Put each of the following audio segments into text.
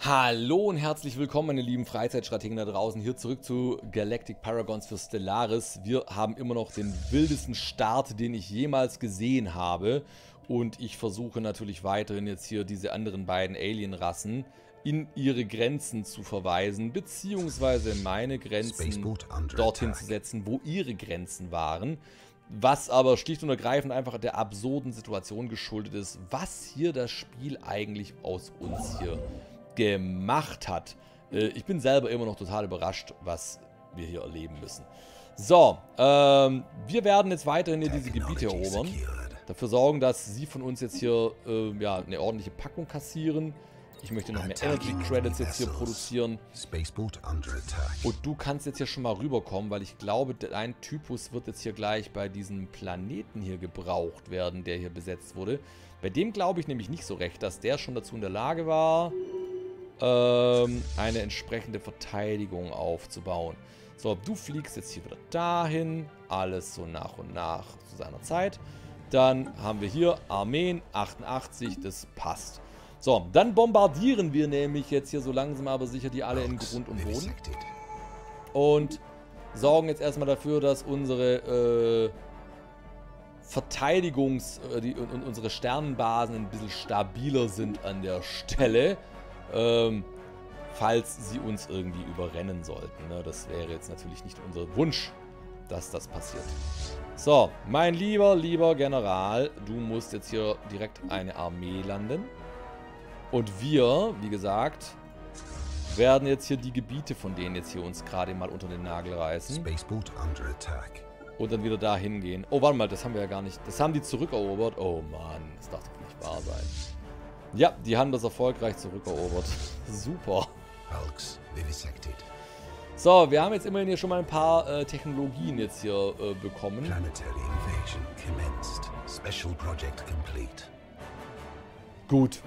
Hallo und herzlich willkommen, meine lieben Freizeitstrategen da draußen, hier zurück zu Galactic Paragons für Stellaris. Wir haben immer noch den wildesten Start, den ich jemals gesehen habe. Und ich versuche natürlich weiterhin jetzt hier diese anderen beiden Alien-Rassen in ihre Grenzen zu verweisen, beziehungsweise meine Grenzen dorthin zu setzen, wo ihre Grenzen waren. Was aber schlicht und ergreifend einfach der absurden Situation geschuldet ist, was hier das Spiel eigentlich aus uns hier gemacht hat. Ich bin selber immer noch total überrascht, was wir hier erleben müssen. So, wir werden jetzt weiterhin hier diese Gebiete erobern. Dafür sorgen, dass sie von uns jetzt hier ja, eine ordentliche Packung kassieren. Ich möchte noch mehr Energy Credits jetzt hier produzieren. Und du kannst jetzt hier schon mal rüberkommen, weil ich glaube, dein Typus wird jetzt hier gleich bei diesem Planeten hier gebraucht werden, der hier besetzt wurde. Bei dem glaube ich nämlich nicht so recht, dass der schon dazu in der Lage war, eine entsprechende Verteidigung aufzubauen. So, du fliegst jetzt hier wieder dahin. Alles so nach und nach zu seiner Zeit. Dann haben wir hier Armeen 88, das passt. So, dann bombardieren wir nämlich jetzt hier so langsam aber sicher die alle in Grund und Boden. Und sorgen jetzt erstmal dafür, dass unsere unsere Sternenbasen ein bisschen stabiler sind an der Stelle. Falls sie uns irgendwie überrennen sollten. Ne? Das wäre jetzt natürlich nicht unser Wunsch, dass das passiert. So, mein lieber General, du musst jetzt hier direkt eine Armee landen. Und wir, wie gesagt, werden jetzt hier die Gebiete, von denen jetzt hier uns gerade mal unter den Nagel reißen. Und dann wieder da hingehen. Oh, warte mal, das haben wir ja gar nicht. Das haben die zurückerobert. Oh Mann, das darf doch nicht wahr sein. Ja, die haben das erfolgreich zurückerobert. Super. So, wir haben jetzt immerhin hier schon mal ein paar Technologien jetzt hier bekommen. Gut.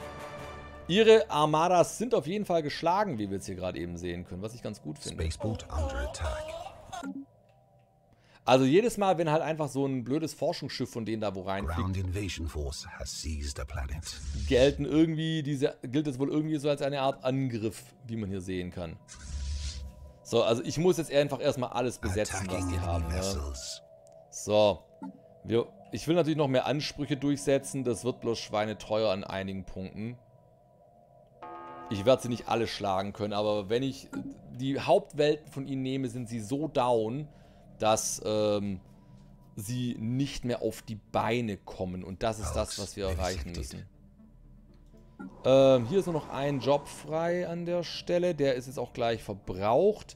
Ihre Armadas sind auf jeden Fall geschlagen, wie wir jetzt hier gerade eben sehen können, was ich ganz gut finde. Also jedes Mal, wenn halt einfach so ein blödes Forschungsschiff von denen da wo reinfliegt, gilt es wohl irgendwie so als eine Art Angriff, wie man hier sehen kann. So, also ich muss jetzt einfach erstmal alles besetzen, was die haben. Ne? So, ich will natürlich noch mehr Ansprüche durchsetzen, das wird bloß schweineteuer an einigen Punkten. Ich werde sie nicht alle schlagen können, aber wenn ich die Hauptwelten von ihnen nehme, sind sie so down, dass sie nicht mehr auf die Beine kommen. Und das ist das, was wir erreichen müssen. Hier ist nur noch ein Job frei an der Stelle. Der ist jetzt auch gleich verbraucht.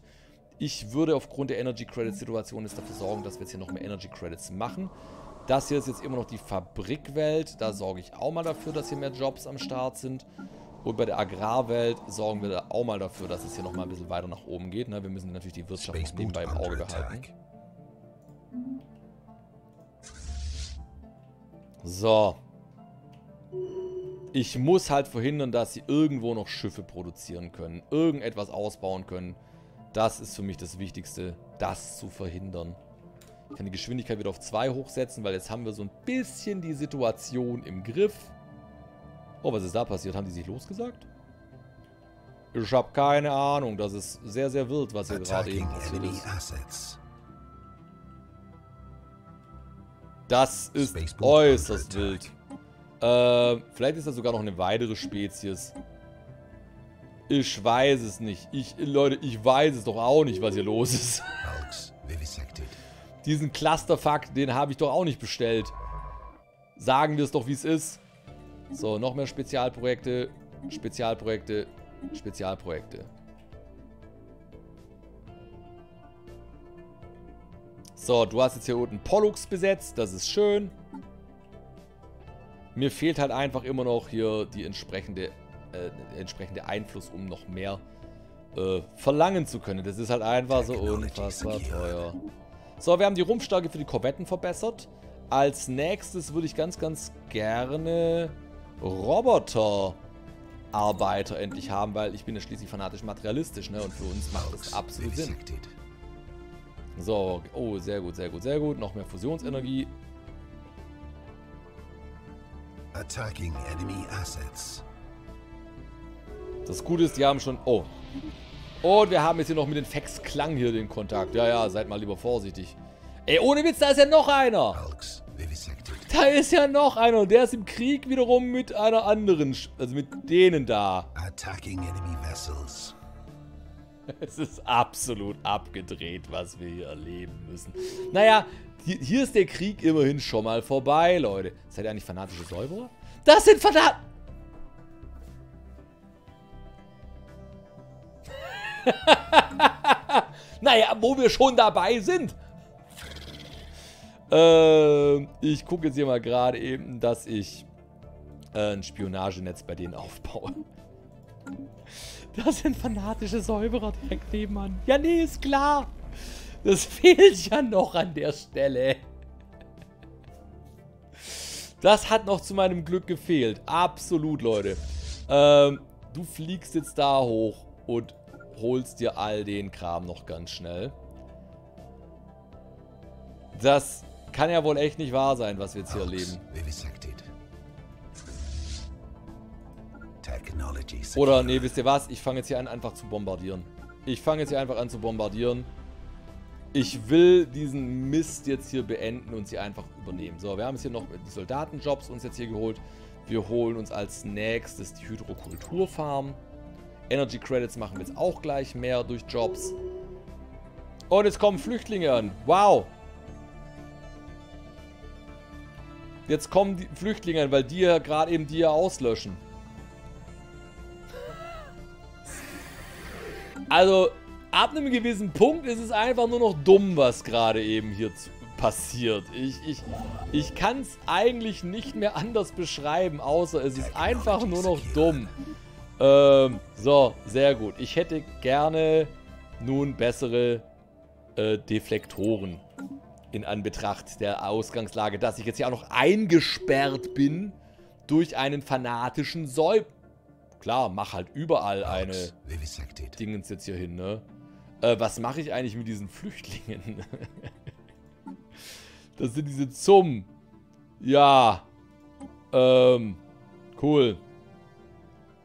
Ich würde aufgrund der Energy Credits Situation jetzt dafür sorgen, dass wir jetzt hier noch mehr Energy Credits machen. Das hier ist jetzt immer noch die Fabrikwelt. Da sorge ich auch mal dafür, dass hier mehr Jobs am Start sind. Und bei der Agrarwelt sorgen wir da auch mal dafür, dass es hier nochmal ein bisschen weiter nach oben geht. Ne? Wir müssen natürlich die Wirtschaft nebenbei im Auge behalten. So. Ich muss halt verhindern, dass sie irgendwo noch Schiffe produzieren können. Irgendetwas ausbauen können. Das ist für mich das Wichtigste, das zu verhindern. Ich kann die Geschwindigkeit wieder auf 2 hochsetzen, weil jetzt haben wir so ein bisschen die Situation im Griff. Oh, was ist da passiert? Haben die sich losgesagt? Ich habe keine Ahnung. Das ist sehr, sehr wild, was hier gerade eben passiert ist. Das ist äußerst wild. Vielleicht ist da sogar noch eine weitere Spezies. Ich weiß es nicht. Leute, ich weiß es doch auch nicht, was hier los ist. Diesen Clusterfuck, den habe ich doch auch nicht bestellt. Sagen wir es doch, wie es ist. So, noch mehr Spezialprojekte. Spezialprojekte. Spezialprojekte. So, du hast jetzt hier unten Pollux besetzt. Das ist schön. Mir fehlt halt einfach immer noch hier die entsprechende Einfluss, um noch mehr verlangen zu können. Das ist halt einfach so unfassbar teuer. So, wir haben die Rumpfstärke für die Korvetten verbessert. Als nächstes würde ich ganz, ganz gerne Roboterarbeiter endlich haben, weil ich bin ja schließlich fanatisch materialistisch, ne? Und für uns macht das absolut Sinn. So, oh, sehr gut, sehr gut, sehr gut. Noch mehr Fusionsenergie. Das Gute ist, die haben schon... Oh. Und wir haben jetzt hier noch mit den Vex-Klang hier den Kontakt. Ja, ja, seid mal lieber vorsichtig. Ey, ohne Witz, da ist ja noch einer. Da ist ja noch einer. Und der ist im Krieg wiederum mit einer anderen... Also mit denen da. Es ist absolut abgedreht, was wir hier erleben müssen. Naja, hier ist der Krieg immerhin schon mal vorbei, Leute. Seid ihr eigentlich fanatische Säuberer? Das sind Fanat... Naja, wo wir schon dabei sind. Ich gucke jetzt hier mal gerade eben, dass ich ein Spionagenetz bei denen aufbaue. Das sind fanatische Säuberer direkt nebenan. Ja, nee, ist klar. Das fehlt ja noch an der Stelle. Das hat noch zu meinem Glück gefehlt. Absolut, Leute. Du fliegst jetzt da hoch und holst dir all den Kram noch ganz schnell. Das kann ja wohl echt nicht wahr sein, was wir jetzt hier erleben. Oder, nee, wisst ihr was? Ich fange jetzt hier an, einfach zu bombardieren. Ich will diesen Mist jetzt hier beenden und sie einfach übernehmen. So, wir haben jetzt hier noch die Soldatenjobs uns jetzt hier geholt. Wir holen uns als nächstes die Hydrokulturfarm. Energy Credits machen wir jetzt auch gleich mehr durch Jobs. Und jetzt kommen Flüchtlinge an. Wow! Jetzt kommen die Flüchtlinge an, weil die ja gerade eben die ja auslöschen. Also, ab einem gewissen Punkt ist es einfach nur noch dumm, was gerade eben hier passiert. Ich kann es eigentlich nicht mehr anders beschreiben, außer es ist einfach nur noch dumm. So, sehr gut. Ich hätte gerne nun bessere Deflektoren in Anbetracht der Ausgangslage, dass ich jetzt ja auch noch eingesperrt bin durch einen fanatischen Säub. Klar, mach halt überall eine Dingens jetzt hier hin, ne? Was mache ich eigentlich mit diesen Flüchtlingen? Das sind diese Zum. Ja. Cool.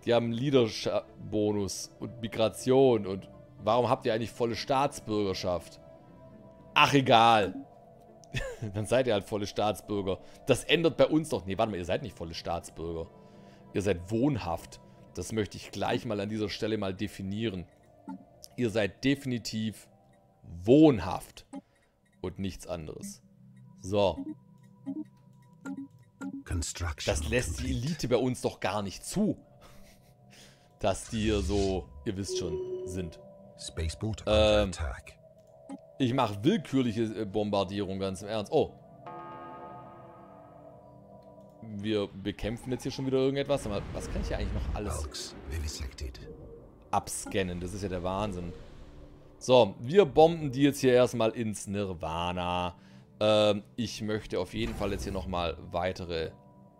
Die haben Leadership-Bonus und Migration und warum habt ihr eigentlich volle Staatsbürgerschaft? Ach, egal. Dann seid ihr halt volle Staatsbürger. Das ändert bei uns doch... Nee, warte mal, ihr seid nicht volle Staatsbürger. Ihr seid wohnhaft. Das möchte ich gleich mal an dieser Stelle mal definieren. Ihr seid definitiv wohnhaft und nichts anderes. So. Das lässt die Elite bei uns doch gar nicht zu. Dass die hier so, ihr wisst schon, sind. Ich mache willkürliche Bombardierung, ganz im Ernst. Oh. Wir bekämpfen jetzt hier schon wieder irgendetwas. Aber was kann ich hier eigentlich noch alles abscannen? Das ist ja der Wahnsinn. So, wir bomben die jetzt hier erstmal ins Nirvana. Ich möchte auf jeden Fall jetzt hier nochmal weitere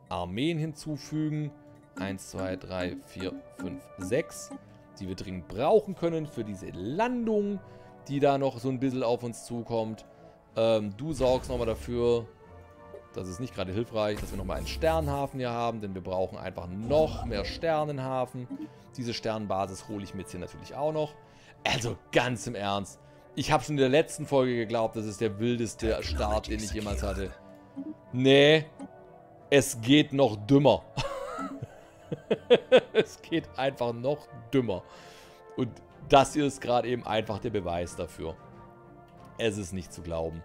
Armeen hinzufügen. 1, 2, 3, 4, 5, 6, die wir dringend brauchen können für diese Landung, die da noch so ein bisschen auf uns zukommt. Du sorgst nochmal dafür, das ist nicht gerade hilfreich, dass wir nochmal einen Sternhafen hier haben, denn wir brauchen einfach noch mehr Sternenhafen. Diese Sternenbasis hole ich mir jetzt hier natürlich auch noch. Also ganz im Ernst, ich habe schon in der letzten Folge geglaubt, das ist der wildeste Start, den ich jemals hatte. Nee, es geht noch dümmer. Es geht einfach noch dümmer. Und das hier ist gerade eben einfach der Beweis dafür. Es ist nicht zu glauben.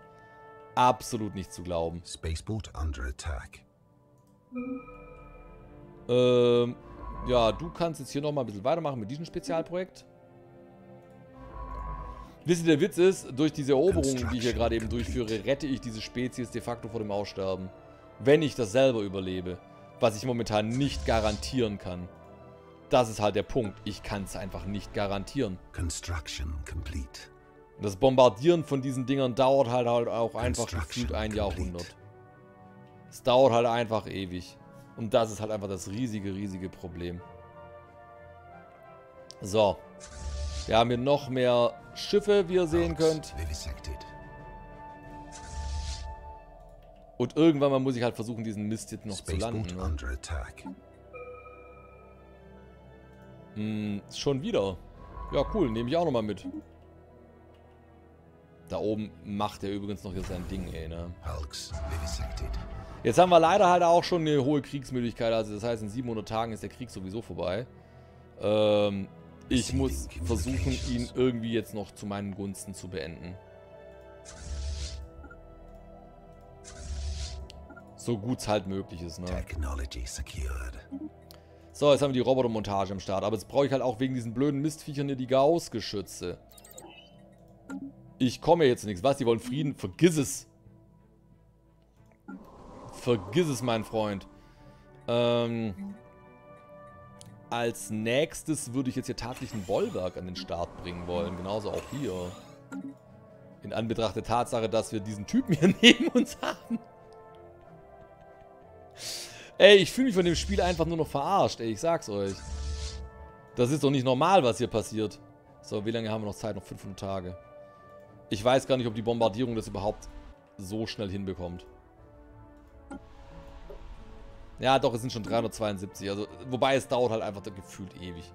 Absolut nicht zu glauben. Spaceboat under attack. Ja, du kannst jetzt hier nochmal ein bisschen weitermachen mit diesem Spezialprojekt. Wisst ihr, der Witz ist, durch diese Eroberungen, die ich hier gerade eben durchführe, rette ich diese Spezies de facto vor dem Aussterben. Wenn ich das selber überlebe. Was ich momentan nicht garantieren kann. Das ist halt der Punkt. Ich kann es einfach nicht garantieren. Construction complete. Das Bombardieren von diesen Dingern dauert halt auch einfach gefühlt ein Jahrhundert. Es dauert halt einfach ewig. Und das ist halt einfach das riesige Problem. So. Wir haben hier noch mehr Schiffe, wie ihr sehen könnt. Und irgendwann mal muss ich halt versuchen, diesen Mist jetzt noch zu landen. Schon wieder. Ja, cool. Nehme ich auch nochmal mit. Da oben macht er übrigens noch hier sein Ding, ey, ne? Jetzt haben wir leider halt auch schon eine hohe Kriegsmüdigkeit. Also das heißt, in 700 Tagen ist der Krieg sowieso vorbei. Ich muss versuchen, ihn irgendwie jetzt noch zu meinen Gunsten zu beenden. So gut es halt möglich ist, ne? So, jetzt haben wir die Robotermontage am Start. Aber jetzt brauche ich halt auch wegen diesen blöden Mistviechern hier die Gauss-Geschütze. Ich komme jetzt nichts. Was? Die wollen Frieden? Vergiss es. Vergiss es, mein Freund. Als nächstes würde ich jetzt hier tatsächlich ein Bollwerk an den Start bringen wollen. Genauso auch hier. In Anbetracht der Tatsache, dass wir diesen Typen hier neben uns haben. Ey, ich fühle mich von dem Spiel einfach nur noch verarscht. Ey, ich sag's euch. Das ist doch nicht normal, was hier passiert. So, wie lange haben wir noch Zeit? Noch 500 Tage. Ich weiß gar nicht, ob die Bombardierung das überhaupt so schnell hinbekommt. Ja, doch, es sind schon 372. Also, wobei es dauert halt einfach gefühlt ewig.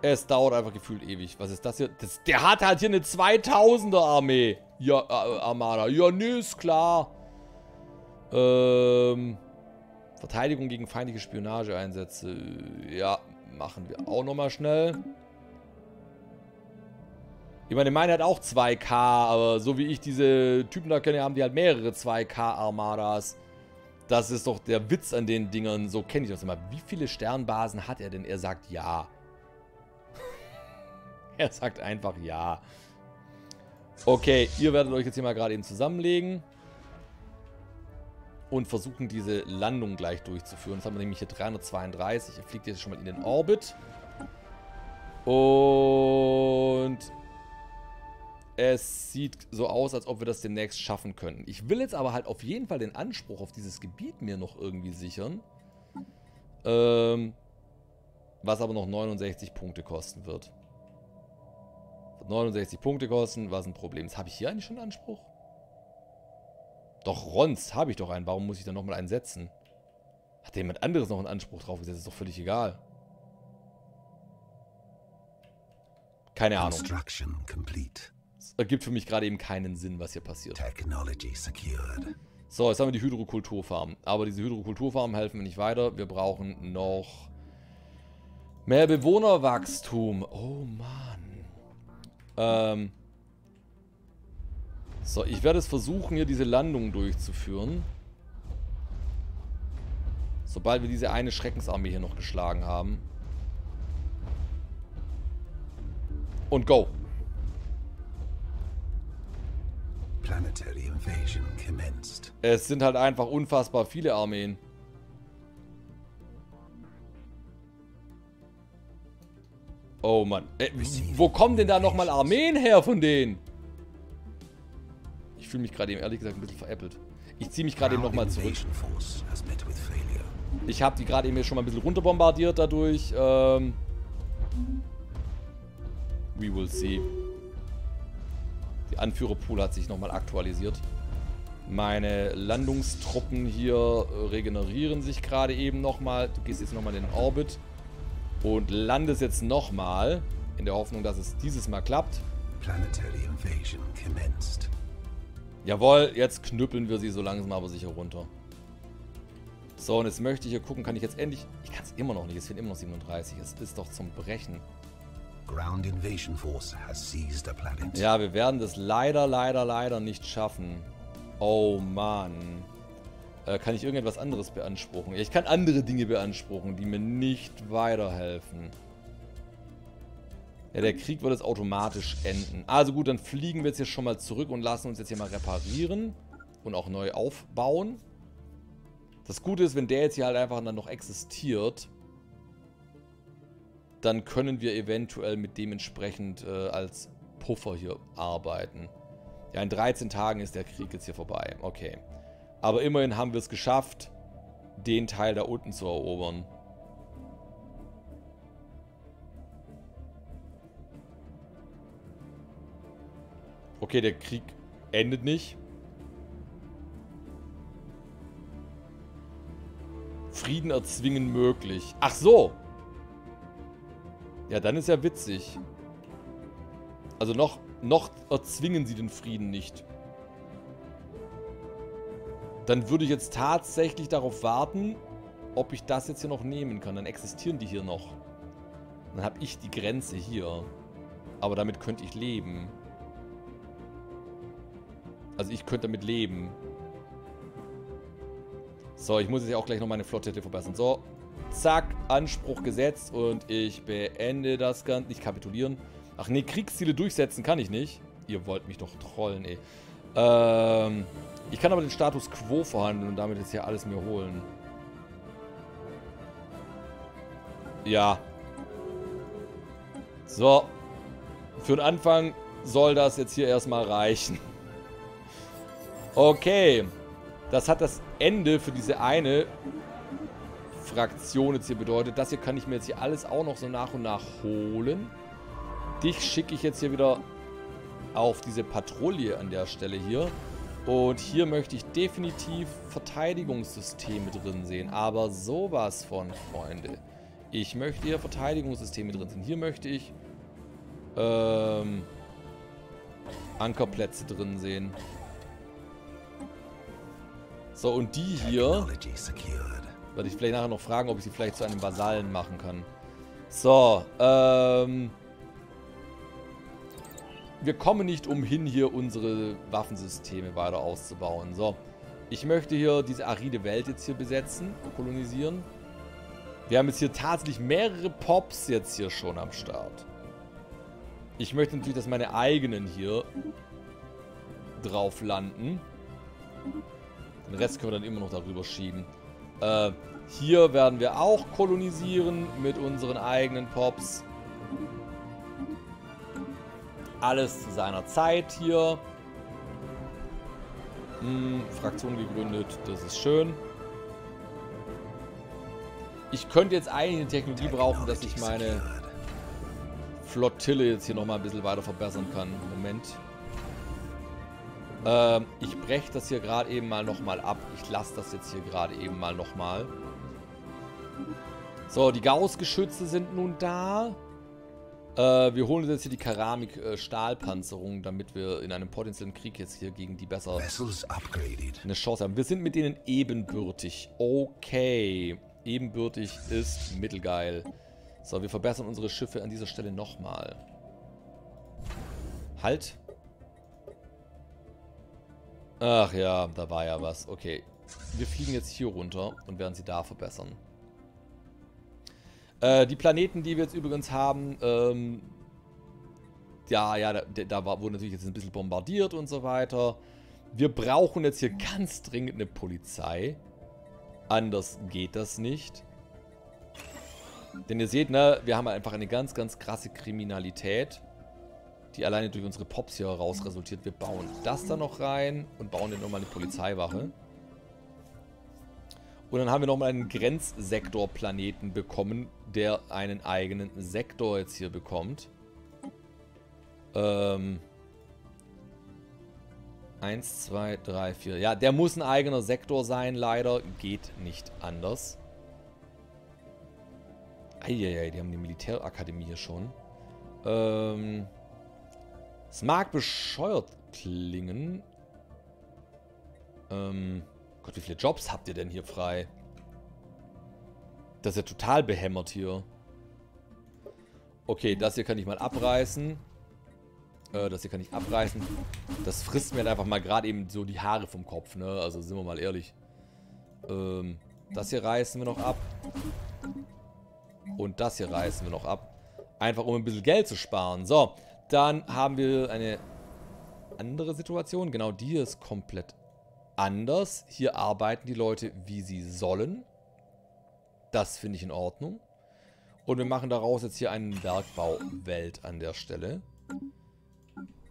Es dauert einfach gefühlt ewig. Was ist das hier? Der hat halt hier eine 2000er-Armee. Ja, Armada. Ja, nee, ist klar. Verteidigung gegen feindliche Spionageeinsätze. Ja, machen wir auch nochmal schnell. Ich meine, meine hat auch 2K, aber so wie ich diese Typen da kenne, haben die halt mehrere 2K-Armadas. Das ist doch der Witz an den Dingern. So kenne ich das immer. Wie viele Sternbasen hat er denn? Er sagt ja. Er sagt einfach ja. Okay, ihr werdet euch jetzt hier mal gerade eben zusammenlegen. Und versuchen, diese Landung gleich durchzuführen. Jetzt haben wir nämlich hier 332. Er fliegt jetzt schon mal in den Orbit. Und es sieht so aus, als ob wir das demnächst schaffen können. Ich will jetzt aber halt auf jeden Fall den Anspruch auf dieses Gebiet mir noch irgendwie sichern. Was aber noch 69 Punkte kosten wird. 69 Punkte kosten, was ein Problem ist. Habe ich hier eigentlich schon einen Anspruch? Doch, Rons habe ich doch einen. Warum muss ich dann nochmal einen setzen? Hat da jemand anderes noch einen Anspruch drauf gesetzt? Ist doch völlig egal. Keine Ahnung. Es ergibt für mich gerade eben keinen Sinn, was hier passiert. So, jetzt haben wir die Hydrokulturfarm. Aber diese Hydrokulturfarmen helfen mir nicht weiter. Wir brauchen noch mehr Bewohnerwachstum. Oh, Mann. So, ich werde es versuchen, hier diese Landung durchzuführen. Sobald wir diese eine Schreckensarmee hier noch geschlagen haben. Und go! Planetary Invasion commenced. Es sind halt einfach unfassbar viele Armeen. Oh Mann. Wo kommen denn da nochmal Armeen her von denen? Ich fühle mich gerade eben ehrlich gesagt ein bisschen veräppelt. Ich ziehe mich gerade eben nochmal zurück. Ich habe die gerade eben schon mal ein bisschen runterbombardiert dadurch. We will see. Die Anführerpool hat sich nochmal aktualisiert. Meine Landungstruppen hier regenerieren sich gerade eben nochmal. Du gehst jetzt nochmal in den Orbit und landest jetzt nochmal. In der Hoffnung, dass es dieses Mal klappt. Planetary Invasion commenced. Jawohl, jetzt knüppeln wir sie so langsam aber sicher runter. So, und jetzt möchte ich hier gucken, kann ich jetzt endlich... Ich kann es immer noch nicht, es fehlen immer noch 37. Es ist doch zum Brechen. Ground Invasion Force has seized the planet. Ja, wir werden das leider nicht schaffen. Oh Mann. Kann ich irgendetwas anderes beanspruchen? Ich kann andere Dinge beanspruchen, die mir nicht weiterhelfen. Ja, der Krieg wird jetzt automatisch enden. Also gut, dann fliegen wir jetzt hier schon mal zurück und lassen uns jetzt hier mal reparieren. Und auch neu aufbauen. Das Gute ist, wenn der jetzt hier halt einfach dann noch existiert, dann können wir eventuell mit dementsprechend als Puffer hier arbeiten. Ja, in 13 Tagen ist der Krieg jetzt hier vorbei. Okay. Aber immerhin haben wir es geschafft, den Teil da unten zu erobern. Okay, der Krieg endet nicht. Frieden erzwingen möglich. Ach so. Ja, dann ist ja witzig. Also noch erzwingen sie den Frieden nicht. Dann würde ich jetzt tatsächlich darauf warten, ob ich das jetzt hier noch nehmen kann. Dann existieren die hier noch. Dann habe ich die Grenze hier. Aber damit könnte ich leben. Also ich könnte damit leben. So, ich muss jetzt ja auch gleich noch meine Flotte hier verbessern. So, zack, Anspruch gesetzt und ich beende das Ganze. Nicht kapitulieren. Ach nee, Kriegsziele durchsetzen kann ich nicht. Ihr wollt mich doch trollen, ey. Ich kann aber den Status Quo verhandeln und damit jetzt hier alles mir holen. Ja. So. Für den Anfang soll das jetzt hier erstmal reichen. Okay. Das hat das Ende für diese eine Fraktion jetzt hier bedeutet. Das hier kann ich mir jetzt hier alles auch noch so nach und nach holen. Dich schicke ich jetzt hier wieder auf diese Patrouille an der Stelle hier. Und hier möchte ich definitiv Verteidigungssysteme drin sehen. Aber sowas von, Freunde. Ich möchte hier Verteidigungssysteme drin sehen. Hier möchte ich Ankerplätze drin sehen. So, und die hier werde ich vielleicht nachher noch fragen, ob ich sie vielleicht zu einem Vasallen machen kann. So, wir kommen nicht umhin, hier unsere Waffensysteme weiter auszubauen. So, ich möchte hier diese aride Welt jetzt hier besetzen, kolonisieren. Wir haben jetzt hier tatsächlich mehrere Pops jetzt hier schon am Start. Ich möchte natürlich, dass meine eigenen hier drauf landen. Den Rest können wir dann immer noch darüber schieben. Hier werden wir auch kolonisieren mit unseren eigenen Pops. Alles zu seiner Zeit hier. Fraktion gegründet, das ist schön. Ich könnte jetzt eigentlich eine Technologie brauchen, dass ich meine Flottille jetzt hier nochmal ein bisschen weiter verbessern kann. Moment. Ich breche das hier gerade eben mal nochmal ab. Ich lasse das jetzt hier gerade eben mal nochmal. So, die Gauss-Geschütze sind nun da. Wir holen uns jetzt hier die Keramik-Stahlpanzerung, damit wir in einem potenziellen Krieg jetzt hier gegen die besser eine Chance haben. Wir sind mit denen ebenbürtig. Okay. Ebenbürtig ist mittelgeil. So, wir verbessern unsere Schiffe an dieser Stelle nochmal. Halt. Ach ja, da war ja was. Okay. Wir fliegen jetzt hier runter und werden sie da verbessern. Die Planeten, die wir jetzt übrigens haben, da wurde natürlich jetzt ein bisschen bombardiert und so weiter. Wir brauchen jetzt hier ganz dringend eine Polizei. Anders geht das nicht. Denn ihr seht, ne, wir haben halt einfach eine ganz, ganz krasse Kriminalität, die alleine durch unsere Pops hier raus resultiert. Wir bauen das da noch rein und bauen dann nochmal eine Polizeiwache. Und dann haben wir nochmal einen Grenzsektorplaneten bekommen, der einen eigenen Sektor jetzt hier bekommt. 1, 2, 3, 4. Ja, der muss ein eigener Sektor sein, leider. Geht nicht anders. Eieiei, die haben die Militärakademie hier schon. Es mag bescheuert klingen. Gott, wie viele Jobs habt ihr denn hier frei? Das ist ja total behämmert hier. Okay, das hier kann ich mal abreißen. Das hier kann ich abreißen. Das frisst mir halt einfach mal gerade eben so die Haare vom Kopf, ne? Also sind wir mal ehrlich. Das hier reißen wir noch ab. Und das hier reißen wir noch ab. Einfach um ein bisschen Geld zu sparen. So, dann haben wir eine andere Situation. Genau, die hier ist komplett anders. Hier arbeiten die Leute, wie sie sollen. Das finde ich in Ordnung. Und wir machen daraus jetzt hier einen Bergbauwelt an der Stelle.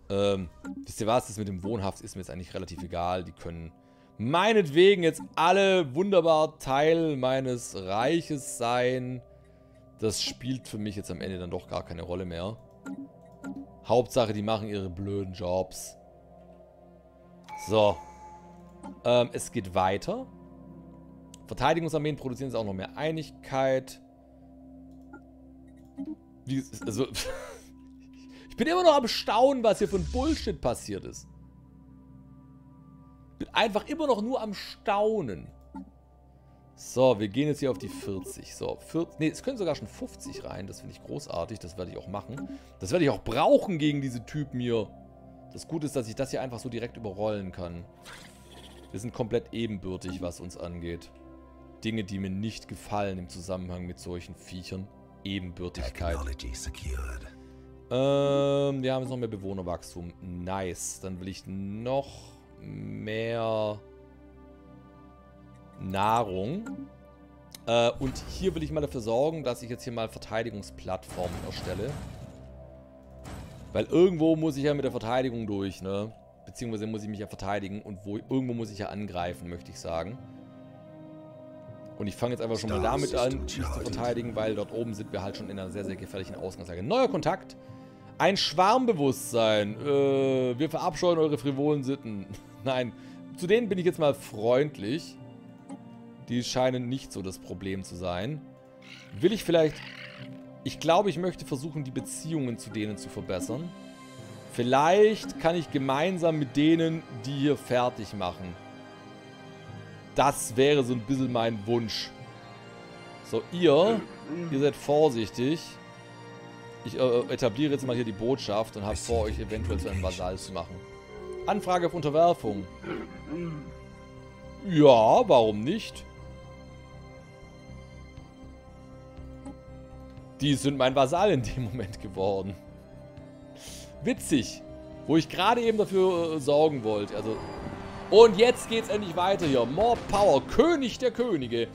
Wisst ihr was? Das mit dem Wohnhaft ist mir jetzt eigentlich relativ egal. Die können meinetwegen jetzt alle wunderbar Teil meines Reiches sein. Das spielt für mich jetzt am Ende dann doch gar keine Rolle mehr. Hauptsache, die machen ihre blöden Jobs. So. Es geht weiter. Verteidigungsarmeen produzieren es auch noch mehr Einigkeit. Also, ich bin immer noch am Staunen, was hier von Bullshit passiert ist. Bin einfach immer noch nur am Staunen. So, wir gehen jetzt hier auf die 40. So, 40, nee, es können sogar schon 50 rein. Das finde ich großartig. Das werde ich auch machen. Das werde ich auch brauchen gegen diese Typen hier. Das Gute ist, dass ich das hier einfach so direkt überrollen kann. Wir sind komplett ebenbürtig, was uns angeht. Dinge, die mir nicht gefallen im Zusammenhang mit solchen Viechern. Ebenbürtigkeit. Wir haben jetzt noch mehr Bewohnerwachstum. Nice. Dann will ich noch mehr Nahrung. Und hier will ich mal dafür sorgen, dass ich jetzt hier mal Verteidigungsplattformen erstelle. Weil irgendwo muss ich ja mit der Verteidigung durch, ne? Beziehungsweise muss ich mich ja verteidigen und irgendwo muss ich ja angreifen, möchte ich sagen. Und ich fange jetzt einfach schon mal damit an, mich zu verteidigen, weil dort oben sind wir halt schon in einer sehr, sehr gefährlichen Ausgangslage. Neuer Kontakt. Ein Schwarmbewusstsein. Wir verabscheuen eure frivolen Sitten. Nein, zu denen bin ich jetzt mal freundlich. Die scheinen nicht so das Problem zu sein. Will ich vielleicht... Ich glaube, ich möchte versuchen, die Beziehungen zu denen zu verbessern. Vielleicht kann ich gemeinsam mit denen, die hier fertig machen. Das wäre so ein bisschen mein Wunsch. So, ihr seid vorsichtig. Ich etabliere jetzt mal hier die Botschaft und habe vor, euch eventuell zu einem Vasall zu machen. Anfrage auf Unterwerfung. Ja, warum nicht? Die sind mein Vasall in dem Moment geworden. Witzig. Wo ich gerade eben dafür sorgen wollte. Also. Und jetzt geht's endlich weiter hier. More Power. König der Könige.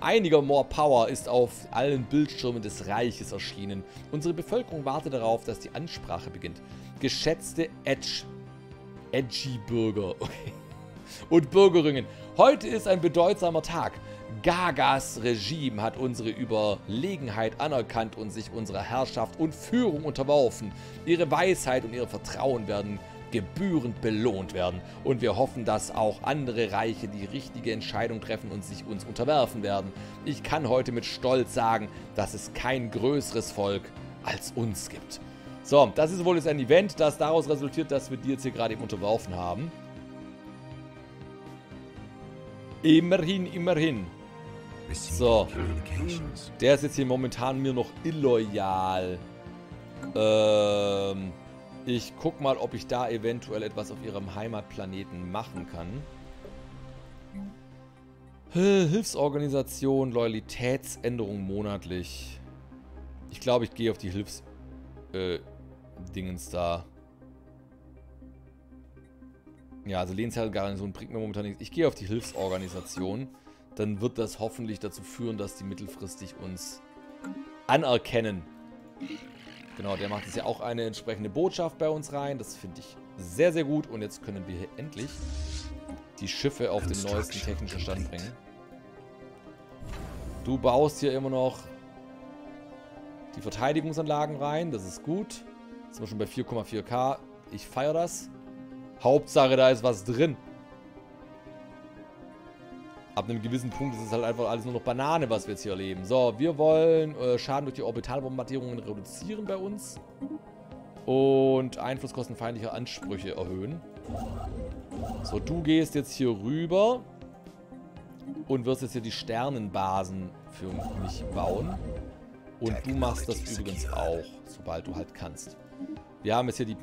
Einiger More Power ist auf allen Bildschirmen des Reiches erschienen. Unsere Bevölkerung wartet darauf, dass die Ansprache beginnt. Geschätzte Edgy-Bürger und Bürgerinnen. Heute ist ein bedeutsamer Tag. Gagas Regime hat unsere Überlegenheit anerkannt und sich unserer Herrschaft und Führung unterworfen. Ihre Weisheit und ihr Vertrauen werden gebührend belohnt werden. Und wir hoffen, dass auch andere Reiche die richtige Entscheidung treffen und sich uns unterwerfen werden. Ich kann heute mit Stolz sagen, dass es kein größeres Volk als uns gibt. So, das ist wohl jetzt ein Event, das daraus resultiert, dass wir die jetzt hier gerade eben unterworfen haben. Immerhin, immerhin. So. Der ist jetzt hier momentan mir noch illoyal. Ich guck mal, ob ich da eventuell etwas auf ihrem Heimatplaneten machen kann. Hilfsorganisation, Loyalitätsänderung monatlich. Ich glaube, ich gehe auf die Hilfs... Dingens da. Ja, also Lehnsherrengarnison bringt mir momentan nichts. Ich gehe auf die Hilfsorganisation. Dann wird das hoffentlich dazu führen, dass die mittelfristig uns anerkennen. Genau, der macht jetzt ja auch eine entsprechende Botschaft bei uns rein. Das finde ich sehr, sehr gut. Und jetzt können wir hier endlich die Schiffe auf den neuesten technischen Stand bringen. Du baust hier immer noch die Verteidigungsanlagen rein. Das ist gut. Jetzt sind wir schon bei 4,4K. Ich feiere das. Hauptsache, da ist was drin. Ab einem gewissen Punkt ist es halt einfach alles nur noch Banane, was wir jetzt hier erleben. So, wir wollen Schaden durch die Orbitalbombardierungen reduzieren bei uns. Und Einflusskosten feindlicher Ansprüche erhöhen. So, du gehst jetzt hier rüber. Und wirst jetzt hier die Sternenbasen für mich bauen. Und du machst das übrigens auch, sobald du halt kannst. Wir haben jetzt hier die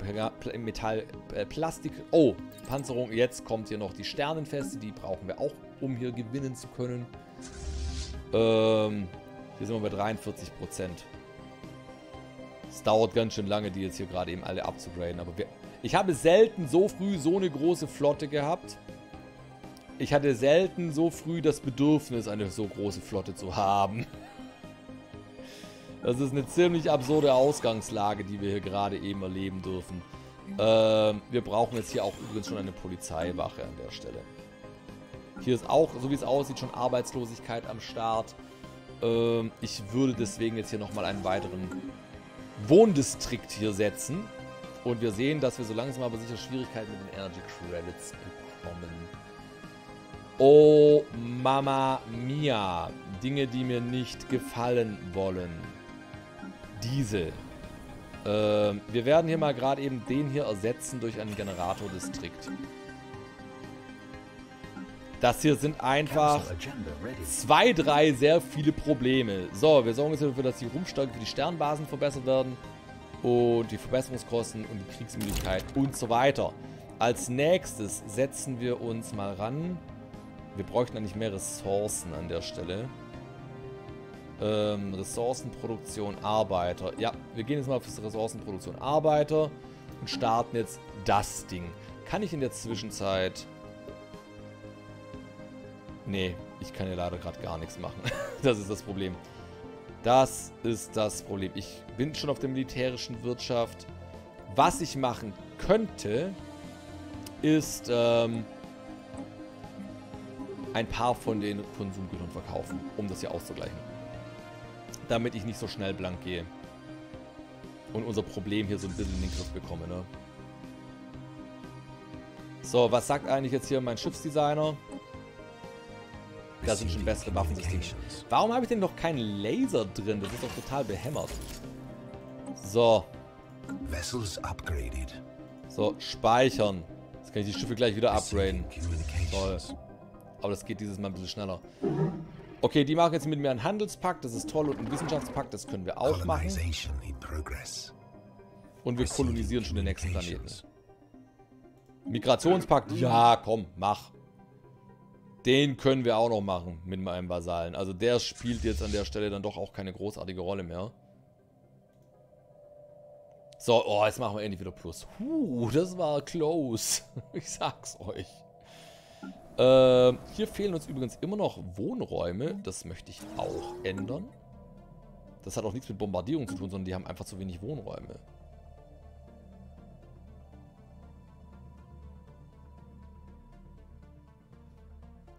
Plastik... Oh, Panzerung. Jetzt kommt hier noch die Sternenfeste. Die brauchen wir auch, um hier gewinnen zu können. Hier sind wir bei 43%. Es dauert ganz schön lange, die jetzt hier gerade eben alle abzugraden. Aber ich habe selten so früh so eine große Flotte gehabt. Ich hatte selten so früh das Bedürfnis, eine so große Flotte zu haben. Das ist eine ziemlich absurde Ausgangslage, die wir hier gerade eben erleben dürfen. Wir brauchen jetzt hier auch übrigens schon eine Polizeiwache an der Stelle. Hier ist auch, so wie es aussieht, schon Arbeitslosigkeit am Start. Ich würde deswegen jetzt hier nochmal einen weiteren Wohndistrikt hier setzen. Und wir sehen, dass wir so langsam aber sicher Schwierigkeiten mit den Energy Credits bekommen. Oh, Mama Mia. Dinge, die mir nicht gefallen wollen. Diesel. Wir werden hier mal gerade eben den hier ersetzen durch einen Generatordistrikt. Das hier sind einfach zwei, drei sehr viele Probleme. So, wir sorgen jetzt dafür, dass die Rumpfstärke für die Sternbasen verbessert werden. Und die Verbesserungskosten und die Kriegsmüdigkeit und so weiter. Als nächstes setzen wir uns mal ran. Wir bräuchten eigentlich mehr Ressourcen an der Stelle. Ressourcenproduktion, Arbeiter. Ja, wir gehen jetzt mal auf das Ressourcenproduktion, Arbeiter. Und starten jetzt das Ding. Kann ich in der Zwischenzeit... Nee, ich kann hier leider gerade gar nichts machen. Das ist das Problem. Das ist das Problem. Ich bin schon auf der militärischen Wirtschaft. Was ich machen könnte, ist ein paar von den Konsumgütern verkaufen, um das hier auszugleichen. Damit ich nicht so schnell blank gehe. Und unser Problem hier so ein bisschen in den Griff bekomme, ne? So, was sagt eigentlich jetzt hier mein Schiffsdesigner? Da sind schon bessere Waffensysteme. Warum habe ich denn noch keinen Laser drin? Das ist doch total behämmert. So. So, speichern. Jetzt kann ich die Schiffe gleich wieder upgraden. Toll. Aber das geht dieses Mal ein bisschen schneller. Okay, die machen jetzt mit mir einen Handelspakt. Das ist toll. Und einen Wissenschaftspakt. Das können wir auch machen. Und wir kolonisieren schon den nächsten Planeten. Migrationspakt. Ja, komm, mach. Den können wir auch noch machen mit meinem Vasallen. Also der spielt jetzt an der Stelle dann doch auch keine großartige Rolle mehr. So, oh, jetzt machen wir endlich wieder Plus. Das war close. Ich sag's euch. Hier fehlen uns übrigens immer noch Wohnräume. Das möchte ich auch ändern. Das hat auch nichts mit Bombardierung zu tun, sondern die haben einfach zu wenig Wohnräume.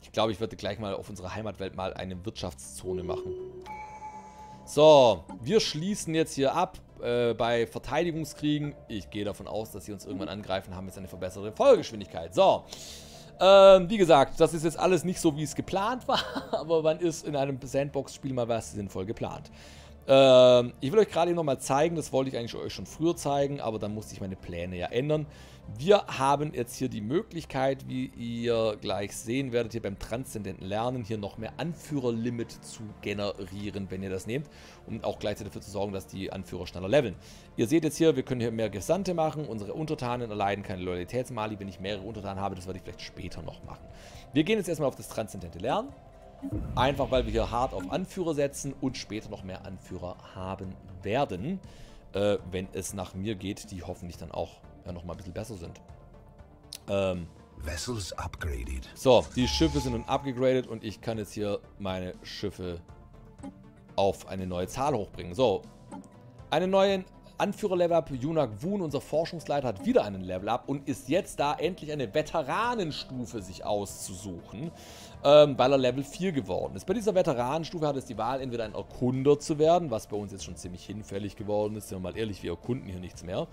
Ich glaube, ich würde gleich mal auf unserer Heimatwelt mal eine Wirtschaftszone machen. So, wir schließen jetzt hier ab bei Verteidigungskriegen. Ich gehe davon aus, dass sie uns irgendwann angreifen, haben jetzt eine verbesserte Vollgeschwindigkeit. So, wie gesagt, das ist jetzt alles nicht so, wie es geplant war, aber man ist in einem Sandbox-Spiel mal was sinnvoll geplant. Ich will euch gerade eben nochmal zeigen, das wollte ich eigentlich euch schon früher zeigen, aber dann musste ich meine Pläne ja ändern. Wir haben jetzt hier die Möglichkeit, wie ihr gleich sehen werdet, hier beim transzendenten Lernen hier noch mehr Anführerlimit zu generieren, wenn ihr das nehmt, um auch gleichzeitig dafür zu sorgen, dass die Anführer schneller leveln. Ihr seht jetzt hier, wir können hier mehr Gesandte machen, unsere Untertanen erleiden keine Loyalitätsmali, wenn ich mehrere Untertanen habe, das werde ich vielleicht später noch machen. Wir gehen jetzt erstmal auf das transzendente Lernen. Einfach, weil wir hier hart auf Anführer setzen und später noch mehr Anführer haben werden, wenn es nach mir geht, die hoffentlich dann auch noch mal ein bisschen besser sind. So, die Schiffe sind nun upgegradet und ich kann jetzt hier meine Schiffe auf eine neue Zahl hochbringen. So, einen neuen Anführer-Level-Up, Yunak Wun, unser Forschungsleiter, hat wieder einen Level-Up und ist jetzt da, endlich eine Veteranenstufe sich auszusuchen, weil er Level 4 geworden ist. Bei dieser Veteranenstufe hat es die Wahl, entweder ein Erkunder zu werden, was bei uns jetzt schon ziemlich hinfällig geworden ist, sind wir mal ehrlich, wir erkunden hier nichts mehr.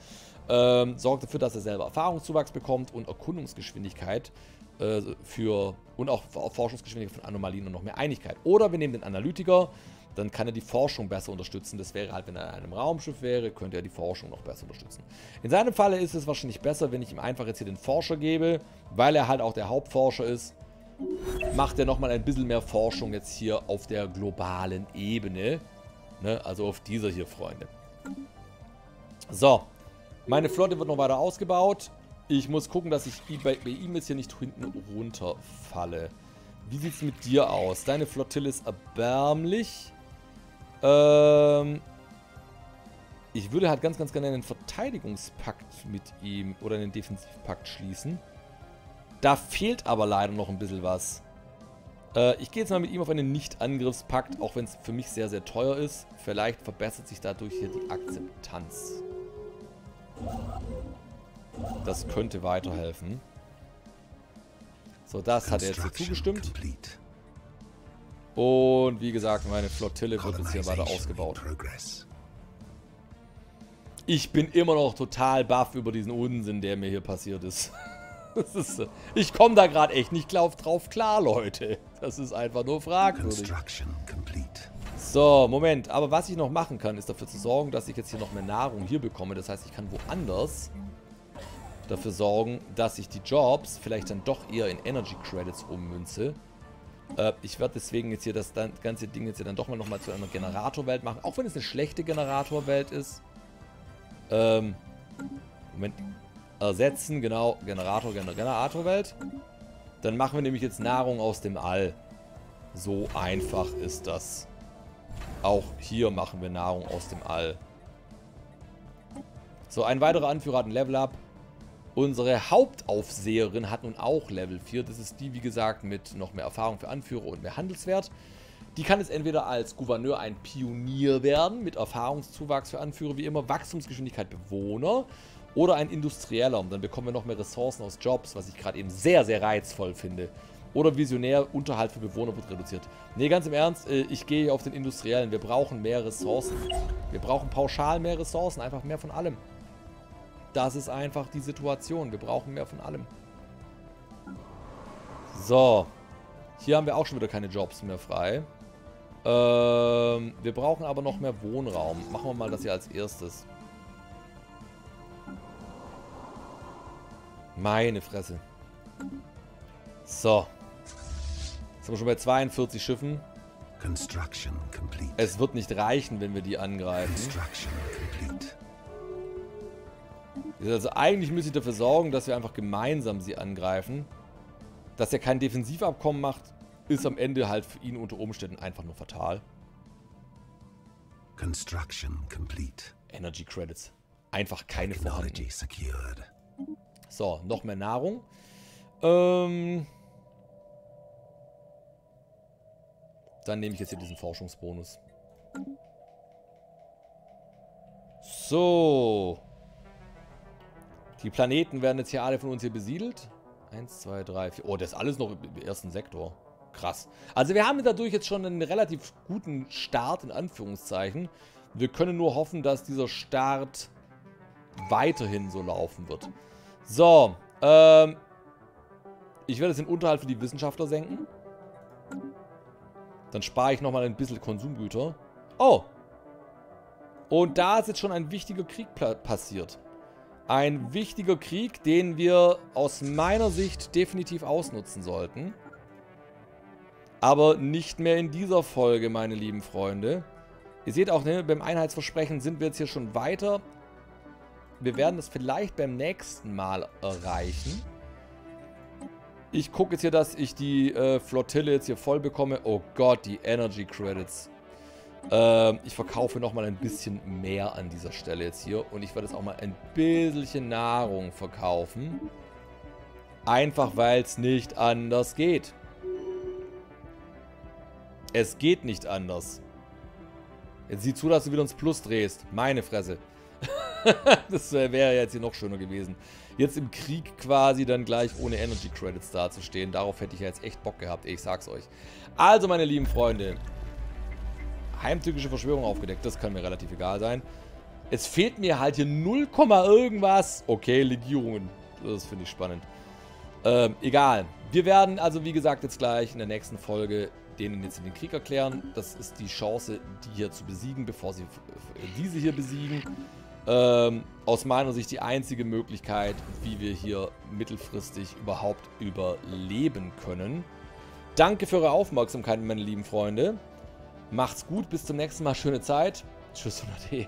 Sorgt dafür, dass er selber Erfahrungszuwachs bekommt und Erkundungsgeschwindigkeit und auch Forschungsgeschwindigkeit von Anomalien und noch mehr Einigkeit. Oder wir nehmen den Analytiker. Dann kann er die Forschung besser unterstützen. Das wäre halt, wenn er in einem Raumschiff wäre, könnte er die Forschung noch besser unterstützen. In seinem Falle ist es wahrscheinlich besser, wenn ich ihm einfach jetzt hier den Forscher gebe, weil er halt auch der Hauptforscher ist. Macht er nochmal ein bisschen mehr Forschung jetzt hier auf der globalen Ebene. Ne? Also auf dieser hier, Freunde. So, meine Flotte wird noch weiter ausgebaut. Ich muss gucken, dass ich bei ihm jetzt hier nicht hinten runterfalle. Wie sieht es mit dir aus? Deine Flottille ist erbärmlich. Ich würde halt ganz, ganz gerne einen Verteidigungspakt mit ihm oder einen Defensivpakt schließen. Da fehlt aber leider noch ein bisschen was. Ich gehe jetzt mal mit ihm auf einen Nicht-Angriffspakt, auch wenn es für mich sehr, sehr teuer ist. Vielleicht verbessert sich dadurch hier die Akzeptanz. Das könnte weiterhelfen. So, das hat er jetzt hier zugestimmt. Und wie gesagt, meine Flottille wird jetzt hier weiter ausgebaut. Ich bin immer noch total baff über diesen Unsinn, der mir hier passiert ist. Das ist, ich komme da gerade echt nicht drauf klar, Leute. Das ist einfach nur fragwürdig. So, Moment. Aber was ich noch machen kann, ist dafür zu sorgen, dass ich jetzt hier noch mehr Nahrung hier bekomme. Das heißt, ich kann woanders dafür sorgen, dass ich die Jobs vielleicht dann doch eher in Energy Credits ummünze. Ich werde deswegen jetzt hier das ganze Ding jetzt hier dann doch mal nochmal zu einer Generatorwelt machen. Auch wenn es eine schlechte Generatorwelt ist. Moment. Ersetzen, genau. Generatorwelt. Dann machen wir nämlich jetzt Nahrung aus dem All. So einfach ist das. Auch hier machen wir Nahrung aus dem All. So, ein weiterer Anführer hat ein Level-Up. Unsere Hauptaufseherin hat nun auch Level 4. Das ist die, wie gesagt, mit noch mehr Erfahrung für Anführer und mehr Handelswert. Die kann jetzt entweder als Gouverneur ein Pionier werden, mit Erfahrungszuwachs für Anführer, wie immer, Wachstumsgeschwindigkeit Bewohner oder ein Industrieller. Und dann bekommen wir noch mehr Ressourcen aus Jobs, was ich gerade eben sehr, sehr reizvoll finde. Oder Visionär, Unterhalt für Bewohner wird reduziert. Nee, ganz im Ernst, ich gehe auf den Industriellen. Wir brauchen mehr Ressourcen. Wir brauchen pauschal mehr Ressourcen, einfach mehr von allem. Das ist einfach die Situation. Wir brauchen mehr von allem. So. Hier haben wir auch schon wieder keine Jobs mehr frei. Wir brauchen aber noch mehr Wohnraum. Machen wir mal das hier als erstes. Meine Fresse. So. Jetzt sind wir schon bei 42 Schiffen. Es wird nicht reichen, wenn wir die angreifen. Also eigentlich müsste ich dafür sorgen, dass wir einfach gemeinsam sie angreifen. Dass er kein Defensivabkommen macht, ist am Ende halt für ihn unter Umständen einfach nur fatal. Construction complete. Energy Credits. Einfach keine vorhanden. So, noch mehr Nahrung. Dann nehme ich jetzt hier diesen Forschungsbonus. So. Die Planeten werden jetzt hier alle von uns hier besiedelt. 1, 2, 3, 4. Oh, das ist alles noch im ersten Sektor. Krass. Also wir haben dadurch jetzt schon einen relativ guten Start, in Anführungszeichen. Wir können nur hoffen, dass dieser Start weiterhin so laufen wird. So, ich werde jetzt den Unterhalt für die Wissenschaftler senken. Dann spare ich nochmal ein bisschen Konsumgüter. Oh! Und da ist jetzt schon ein wichtiger Krieg passiert. Ein wichtiger Krieg, den wir aus meiner Sicht definitiv ausnutzen sollten. Aber nicht mehr in dieser Folge, meine lieben Freunde. Ihr seht auch, ne, beim Einheitsversprechen sind wir jetzt hier schon weiter. Wir werden das vielleicht beim nächsten Mal erreichen. Ich gucke jetzt hier, dass ich die Flottille jetzt hier voll bekomme. Oh Gott, die Energy Credits. Ich verkaufe nochmal ein bisschen mehr an dieser Stelle jetzt hier. Und ich werde jetzt auch mal ein bisschen Nahrung verkaufen. Einfach, weil es nicht anders geht. Es geht nicht anders. Jetzt sieh zu, dass du wieder ins Plus drehst. Meine Fresse. Das wäre jetzt hier noch schöner gewesen. Jetzt im Krieg quasi dann gleich ohne Energy Credits dazustehen. Darauf hätte ich ja jetzt echt Bock gehabt. Ich sag's euch. Also, meine lieben Freunde. Heimtückische Verschwörung aufgedeckt, das kann mir relativ egal sein. Es fehlt mir halt hier 0, irgendwas. Okay, Legierungen. Das finde ich spannend. Egal. Wir werden also, wie gesagt, jetzt gleich in der nächsten Folge denen jetzt in den Krieg erklären. Das ist die Chance, die hier zu besiegen, bevor sie diese hier besiegen. Aus meiner Sicht die einzige Möglichkeit, wie wir hier mittelfristig überhaupt überleben können. Danke für eure Aufmerksamkeit, meine lieben Freunde. Macht's gut, bis zum nächsten Mal, schöne Zeit. Tschüss und Ade.